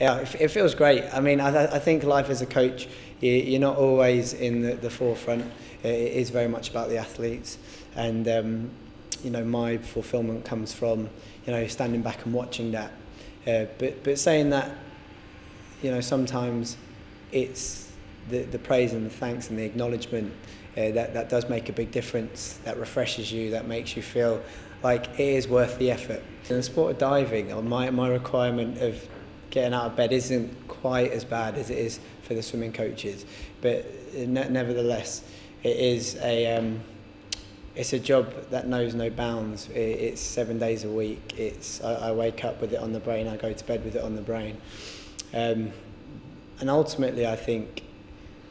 yeah, it feels great. I mean, I think life as a coach, you're not always in the forefront. It is very much about the athletes, and you know, my fulfilment comes from, you know, standing back and watching that. But saying that, you know, sometimes it's the praise and the thanks and the acknowledgement that does make a big difference. That refreshes you. That makes you feel like it is worth the effort. In the sport of diving, my requirement of getting out of bed isn't quite as bad as it is for the swimming coaches, but nevertheless, it is a it's a job that knows no bounds. It's 7 days a week. I wake up with it on the brain. I go to bed with it on the brain, and ultimately, I think,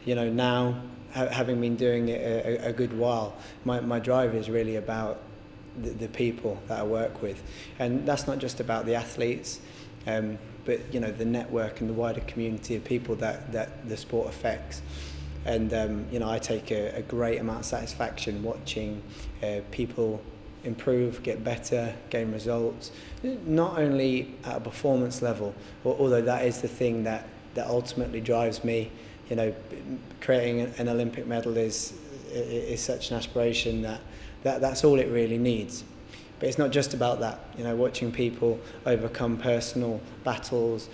you know, now having been doing it a good while, my drive is really about the people that I work with, and that's not just about the athletes, but you know, the network and the wider community of people that the sport affects. And you know, I take a great amount of satisfaction watching people improve, get better, gain results, not only at a performance level, although that is the thing that ultimately drives me. You know, creating an Olympic medal is such an aspiration that's all it really needs. But it's not just about that. You know, watching people overcome personal battles,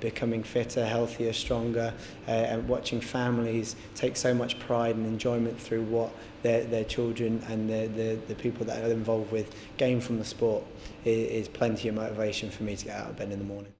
becoming fitter, healthier, stronger, and watching families take so much pride and enjoyment through what their children and the people that are involved with gain from the sport is plenty of motivation for me to get out of bed in the morning.